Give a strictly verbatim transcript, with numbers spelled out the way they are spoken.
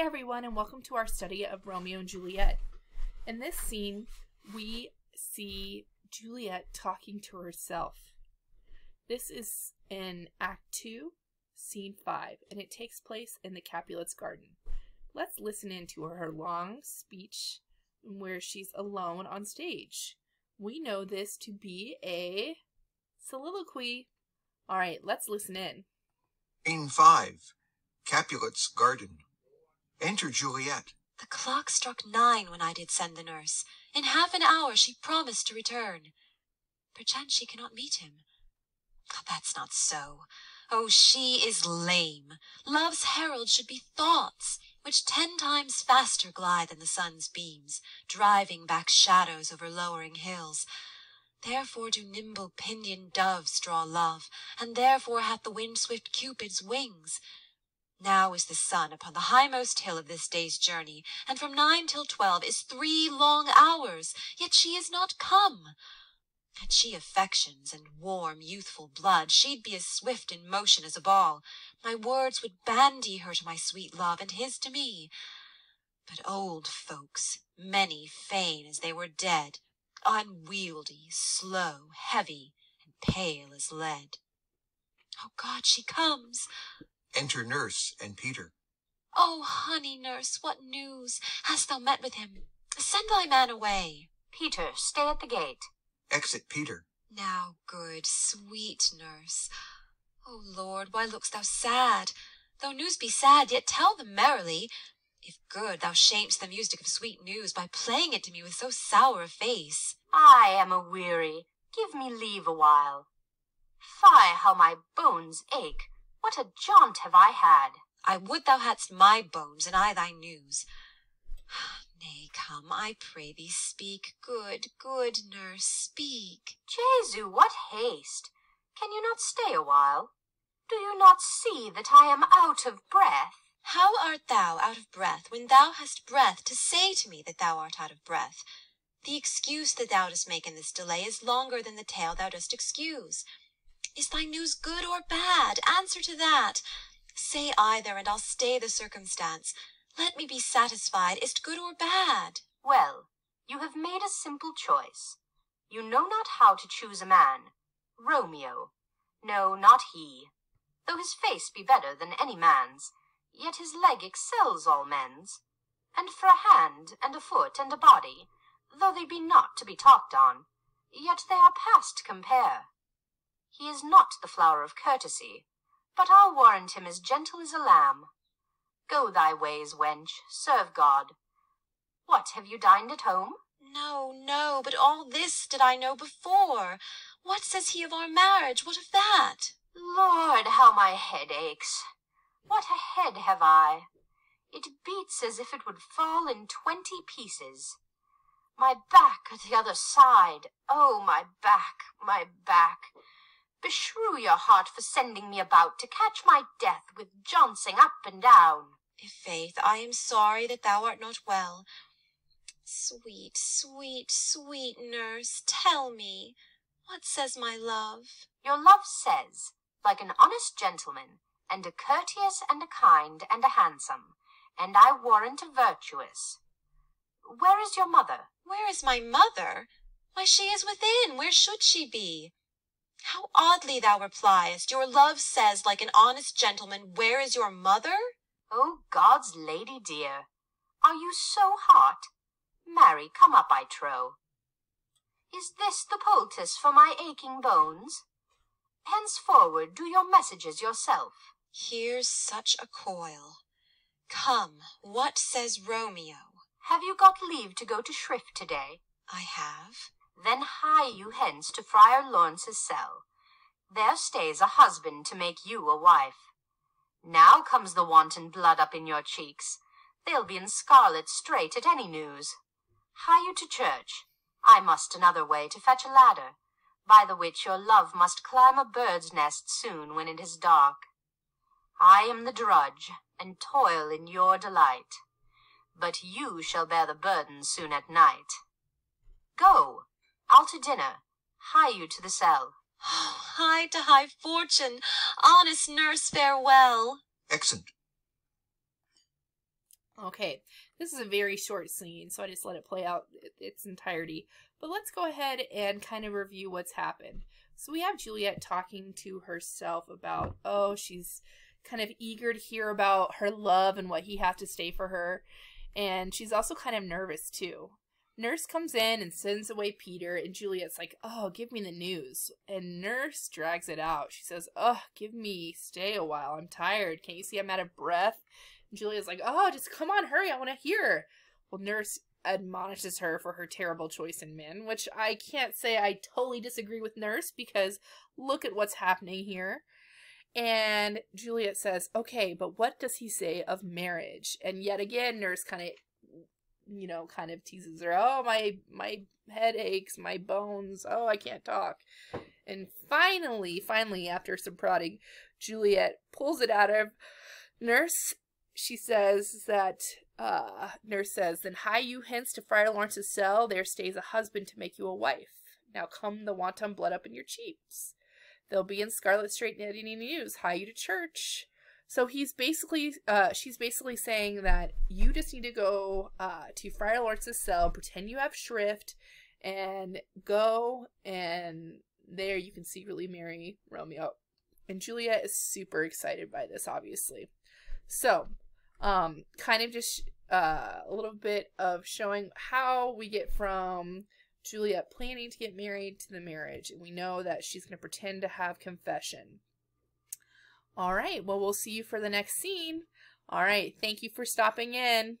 Hey everyone, and welcome to our study of Romeo and Juliet. In this scene, we see Juliet talking to herself. This is in Act two, Scene five, and it takes place in the Capulets' garden. Let's listen in to her long speech where she's alone on stage. We know this to be a soliloquy. All right, let's listen in. Scene five, Capulets' garden. Enter Juliet. The clock struck nine when I did send the nurse. In half an hour she promised to return. Perchance she cannot meet him. That's not so. Oh, she is lame. Love's herald should be thoughts, which ten times faster glide than the sun's beams, driving back shadows over lowering hills. Therefore do nimble pinioned doves draw love, and therefore hath the wind-swift Cupid's wings. Now is the sun upon the highmost hill of this day's journey, and from nine till twelve is three long hours, yet she is not come. Had she affections and warm, youthful blood, she'd be as swift in motion as a ball. My words would bandy her to my sweet love, and his to me. But old folks, many fain as they were dead, unwieldy, slow, heavy, and pale as lead. Oh God, she comes! Enter Nurse and Peter. Oh, honey, nurse, what news? Hast thou met with him? Send thy man away. Peter, stay at the gate. Exit Peter. Now, good, sweet nurse. O Lord, why look'st thou sad? Though news be sad, yet tell them merrily. If good, thou sham'st the music of sweet news by playing it to me with so sour a face. I am aweary. Give me leave a while. Fie, how my bones ache. What a jaunt have I had! I would thou hadst my bones, and I thy news. Nay, come, I pray thee, speak. Good, good nurse, speak. Jesu, what haste! Can you not stay a while? Do you not see that I am out of breath? How art thou out of breath, when thou hast breath to say to me that thou art out of breath? The excuse that thou dost make in this delay is longer than the tale thou dost excuse. Is thy news good or bad? Answer to that. Say either, and I'll stay the circumstance. Let me be satisfied. Is't good or bad? Well, you have made a simple choice. You know not how to choose a man. Romeo. No, not he. Though his face be better than any man's, yet his leg excels all men's. And for a hand, and a foot, and a body, though they be not to be talked on, yet they are past compare. He is not the flower of courtesy, but I'll warrant him as gentle as a lamb. Go thy ways, wench, serve God. What, have you dined at home? No, no, but all this did I know before. What says he of our marriage? What of that? Lord, how my head aches! What a head have I! It beats as if it would fall in twenty pieces. My back at the other side! Oh, my back, my back! Beshrew your heart for sending me about to catch my death with jouncing up and down. I'faith, I am sorry that thou art not well. Sweet, sweet, sweet nurse, tell me, what says my love? Your love says, like an honest gentleman, and a courteous, and a kind, and a handsome, and I warrant a virtuous. Where is your mother? Where is my mother? Why, she is within. Where should she be? How oddly thou repliest! Your love says, like an honest gentleman, where is your mother? Oh, God's lady dear, are you so hot? Marry, come up, I trow. Is this the poultice for my aching bones? Henceforward do your messages yourself. Here's such a coil. Come, what says Romeo? Have you got leave to go to shrift to-day? I have. Then hie you hence to Friar Laurence's cell. There stays a husband to make you a wife. Now comes the wanton blood up in your cheeks. They'll be in scarlet straight at any news. Hie you to church. I must another way to fetch a ladder, by the which your love must climb a bird's nest soon when it is dark. I am the drudge, and toil in your delight. But you shall bear the burden soon at night. Go! I'll to dinner. Hie you to the cell. Oh, hie to high fortune. Honest nurse, farewell. Exit. Okay, this is a very short scene, so I just let it play out its entirety. But let's go ahead and kind of review what's happened. So we have Juliet talking to herself about, oh, she's kind of eager to hear about her love and what he has to say for her. And she's also kind of nervous, too. Nurse comes in and sends away Peter, and Juliet's like, oh, give me the news. And Nurse drags it out. She says, oh, give me, stay a while. I'm tired. Can't you see I'm out of breath? Julia's like, oh, just come on, hurry, I want to hear. Well, Nurse admonishes her for her terrible choice in men, which I can't say I totally disagree with Nurse, because look at what's happening here. And Juliet says, okay, but what does he say of marriage? And yet again, Nurse kind of, you know, kind of teases her. Oh, my, my head aches, my bones, oh, I can't talk. And finally, finally, after some prodding, Juliet pulls it out of Nurse. She says that, uh, Nurse says, then hie you hence to Friar Laurence's cell, there stays a husband to make you a wife. Now come the wanton blood up in your cheeks. They'll be in scarlet straight and any news, hie you to church. So he's basically, uh, she's basically saying that you just need to go uh, to Friar Laurence's cell, pretend you have shrift, and go, and there you can secretly marry Romeo. And Juliet is super excited by this, obviously. So, Um, kind of just uh, a little bit of showing how we get from Juliet planning to get married to the marriage. And we know that she's going to pretend to have confession. All right. Well, we'll see you for the next scene. All right. Thank you for stopping in.